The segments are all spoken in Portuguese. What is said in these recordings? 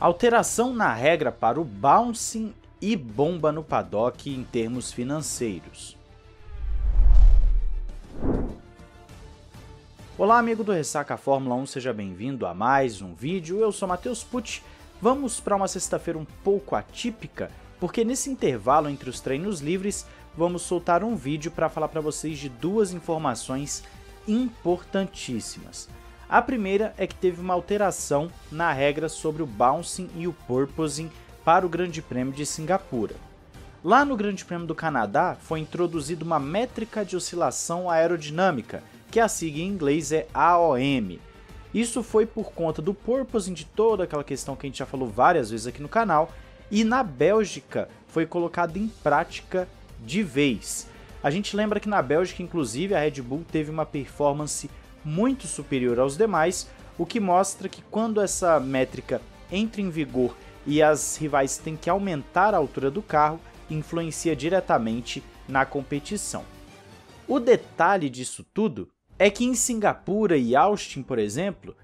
Alteração na regra para o bouncing e bomba no paddock em termos financeiros. Olá, amigo do Ressaca Fórmula 1, seja bem-vindo a mais um vídeo. Eu sou Matheus Pucci. Vamos para uma sexta-feira um pouco atípica, porque nesse intervalo entre os treinos livres, vamos soltar um vídeo para falar para vocês de duas informações importantíssimas. A primeira é que teve uma alteração na regra sobre o bouncing e o porpoising para o Grande Prêmio de Singapura. Lá no Grande Prêmio do Canadá, foi introduzida uma métrica de oscilação aerodinâmica, que a sigla em inglês é AOM. Isso foi por conta do porpoising, de toda aquela questão que a gente já falou várias vezes aqui no canal, e na Bélgica foi colocado em prática de vez. A gente lembra que na Bélgica, inclusive, a Red Bull teve uma performance muito superior aos demais, o que mostra que quando essa métrica entra em vigor e as rivais têm que aumentar a altura do carro, influencia diretamente na competição. O detalhe disso tudo é que em Singapura e Austin, por exemplo,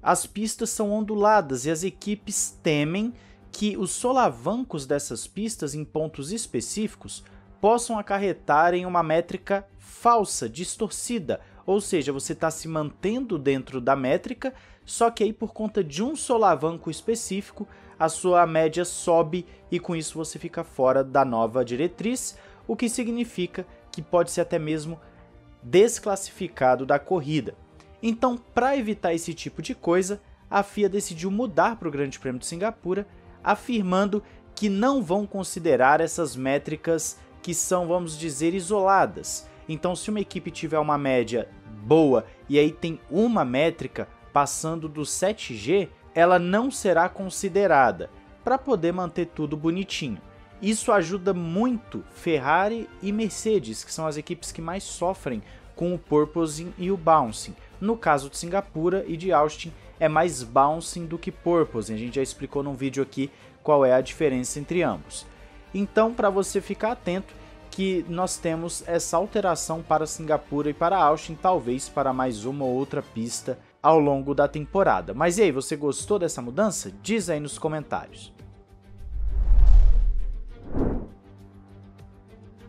as pistas são onduladas e as equipes temem que os solavancos dessas pistas em pontos específicos possam acarretar em uma métrica falsa, distorcida, ou seja, você está se mantendo dentro da métrica, só que aí por conta de um solavanco específico, a sua média sobe e com isso você fica fora da nova diretriz, o que significa que pode ser até mesmo desclassificado da corrida. Então, para evitar esse tipo de coisa, a FIA decidiu mudar para o Grande Prêmio de Singapura, afirmando que não vão considerar essas métricas que são, vamos dizer, isoladas. Então, se uma equipe tiver uma média boa e aí tem uma métrica passando do 7G, ela não será considerada, para poder manter tudo bonitinho. Isso ajuda muito Ferrari e Mercedes, que são as equipes que mais sofrem com o porpoising e o bouncing. No caso de Singapura e de Austin, é mais bouncing do que porpoising. A gente já explicou num vídeo aqui qual é a diferença entre ambos. Então, para você ficar atento, que nós temos essa alteração para Singapura e para Austin, talvez para mais uma ou outra pista ao longo da temporada. Mas e aí, você gostou dessa mudança? Diz aí nos comentários.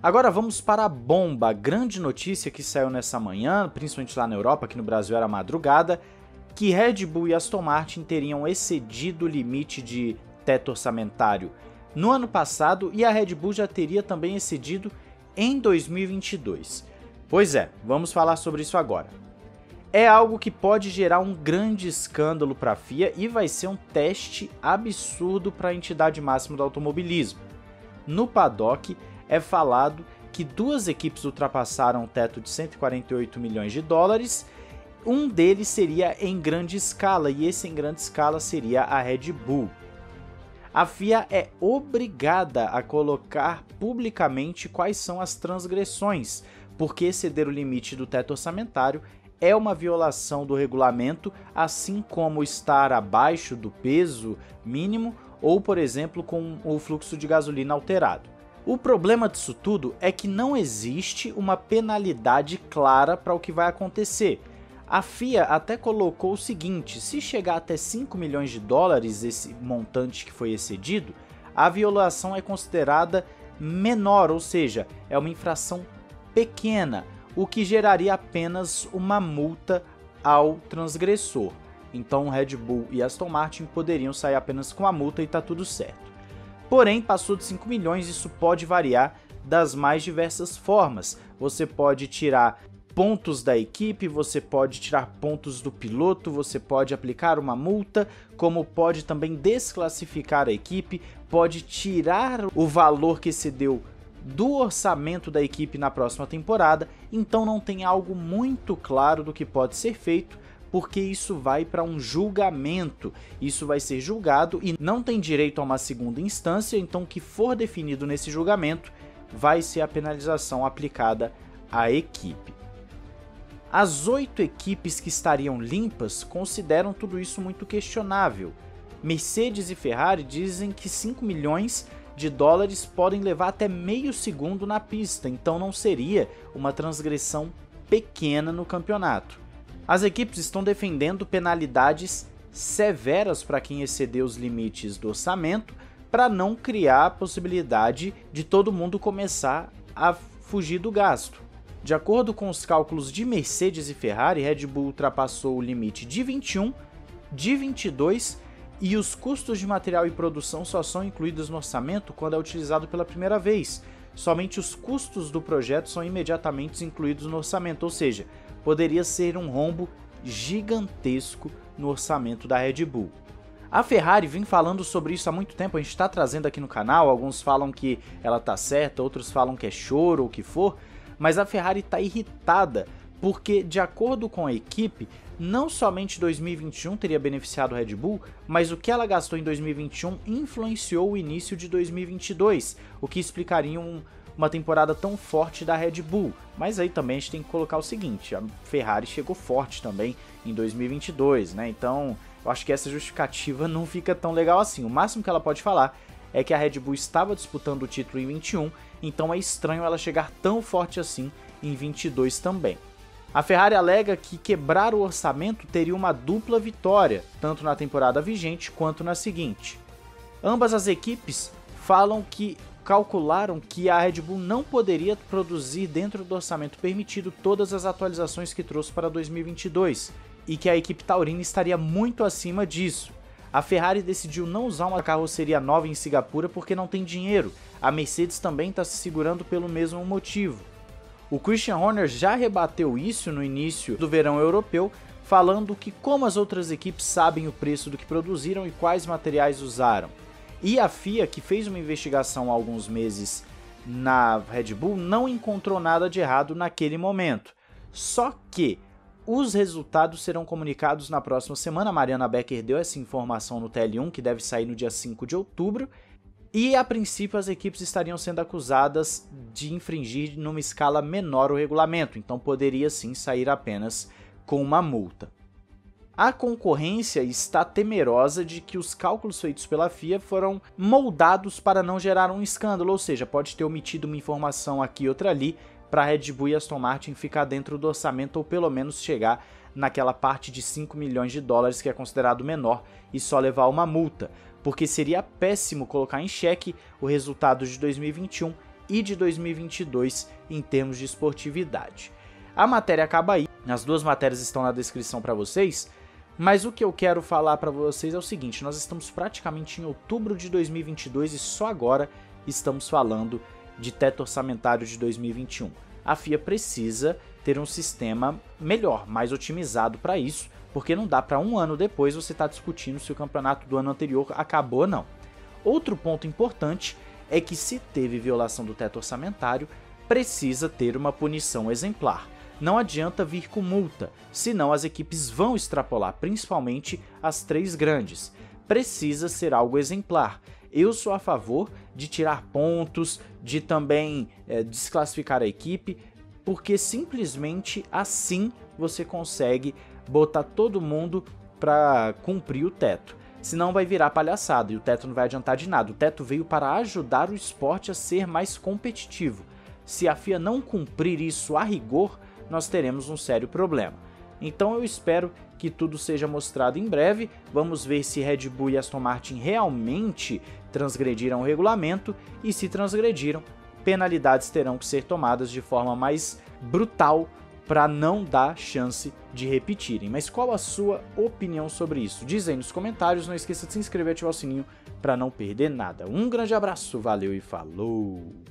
Agora vamos para a bomba, a grande notícia que saiu nessa manhã, principalmente lá na Europa, que no Brasil era madrugada, que Red Bull e Aston Martin teriam excedido o limite de teto orçamentário no ano passado e a Red Bull já teria também excedido em 2022. Pois é, vamos falar sobre isso agora. É algo que pode gerar um grande escândalo para a FIA e vai ser um teste absurdo para a entidade máxima do automobilismo. No paddock, é falado que duas equipes ultrapassaram o teto de 148 milhões de dólares, um deles seria em grande escala, e esse em grande escala seria a Red Bull. A FIA é obrigada a colocar publicamente quais são as transgressões, porque exceder o limite do teto orçamentário é uma violação do regulamento, assim como estar abaixo do peso mínimo ou, por exemplo, com o fluxo de gasolina alterado. O problema disso tudo é que não existe uma penalidade clara para o que vai acontecer. A FIA até colocou o seguinte: se chegar até 5 milhões de dólares esse montante que foi excedido, a violação é considerada menor, ou seja, é uma infração pequena, o que geraria apenas uma multa ao transgressor. Então Red Bull e Aston Martin poderiam sair apenas com a multa e tá tudo certo. Porém, passou de 5 milhões, isso pode variar das mais diversas formas. Você pode tirar pontos da equipe, você pode tirar pontos do piloto, você pode aplicar uma multa, como pode também desclassificar a equipe, pode tirar o valor que excedeu do orçamento da equipe na próxima temporada. Então não tem algo muito claro do que pode ser feito, porque isso vai para um julgamento, isso vai ser julgado e não tem direito a uma segunda instância, então o que for definido nesse julgamento vai ser a penalização aplicada à equipe. As 8 equipes que estariam limpas consideram tudo isso muito questionável. Mercedes e Ferrari dizem que 5 milhões de dólares podem levar até meio segundo na pista, então não seria uma transgressão pequena no campeonato. As equipes estão defendendo penalidades severas para quem exceder os limites do orçamento, para não criar a possibilidade de todo mundo começar a fugir do gasto. De acordo com os cálculos de Mercedes e Ferrari, Red Bull ultrapassou o limite de 21, de 22, e os custos de material e produção só são incluídos no orçamento quando é utilizado pela primeira vez. Somente os custos do projeto são imediatamente incluídos no orçamento, ou seja, poderia ser um rombo gigantesco no orçamento da Red Bull. A Ferrari vem falando sobre isso há muito tempo, a gente está trazendo aqui no canal, alguns falam que ela está certa, outros falam que é choro ou o que for, mas a Ferrari está irritada porque, de acordo com a equipe, não somente 2021 teria beneficiado o Red Bull, mas o que ela gastou em 2021 influenciou o início de 2022, o que explicaria uma temporada tão forte da Red Bull. Mas aí também a gente tem que colocar o seguinte, a Ferrari chegou forte também em 2022, né? Então eu acho que essa justificativa não fica tão legal assim. O máximo que ela pode falar é que a Red Bull estava disputando o título em 21, então é estranho ela chegar tão forte assim em 22 também. A Ferrari alega que quebrar o orçamento teria uma dupla vitória, tanto na temporada vigente quanto na seguinte. Ambas as equipes falam que calcularam que a Red Bull não poderia produzir dentro do orçamento permitido todas as atualizações que trouxe para 2022 e que a equipe taurina estaria muito acima disso. A Ferrari decidiu não usar uma carroceria nova em Singapura porque não tem dinheiro. A Mercedes também está se segurando pelo mesmo motivo. O Christian Horner já rebateu isso no início do verão europeu, falando que como as outras equipes sabem o preço do que produziram e quais materiais usaram. E a FIA, que fez uma investigação há alguns meses na Red Bull, não encontrou nada de errado naquele momento. Só que os resultados serão comunicados na próxima semana. A Mariana Becker deu essa informação no TL1, que deve sair no dia 5 de outubro. E a princípio as equipes estariam sendo acusadas de infringir numa escala menor o regulamento, então poderia sim sair apenas com uma multa. A concorrência está temerosa de que os cálculos feitos pela FIA foram moldados para não gerar um escândalo, ou seja, pode ter omitido uma informação aqui e outra ali para Red Bull e Aston Martin ficar dentro do orçamento ou pelo menos chegar naquela parte de 5 milhões de dólares que é considerado menor e só levar uma multa, porque seria péssimo colocar em xeque o resultado de 2021 e de 2022 em termos de esportividade. A matéria acaba aí, as duas matérias estão na descrição para vocês, mas o que eu quero falar para vocês é o seguinte, nós estamos praticamente em outubro de 2022 e só agora estamos falando de teto orçamentário de 2021. A FIA precisa ter um sistema melhor, mais otimizado para isso, porque não dá para um ano depois você estar discutindo se o campeonato do ano anterior acabou ou não. Outro ponto importante é que se teve violação do teto orçamentário, precisa ter uma punição exemplar. Não adianta vir com multa, senão as equipes vão extrapolar, principalmente as três grandes. Precisa ser algo exemplar. Eu sou a favor de tirar pontos, de também desclassificar a equipe, porque simplesmente assim você consegue botar todo mundo para cumprir o teto. Senão vai virar palhaçada e o teto não vai adiantar de nada. O teto veio para ajudar o esporte a ser mais competitivo. Se a FIA não cumprir isso a rigor, nós teremos um sério problema. Então eu espero que tudo seja mostrado em breve, vamos ver se Red Bull e Aston Martin realmente transgrediram o regulamento e se transgrediram, penalidades terão que ser tomadas de forma mais brutal para não dar chance de repetirem. Mas qual a sua opinião sobre isso? Diz aí nos comentários, não esqueça de se inscrever e ativar o sininho para não perder nada. Um grande abraço, valeu e falou!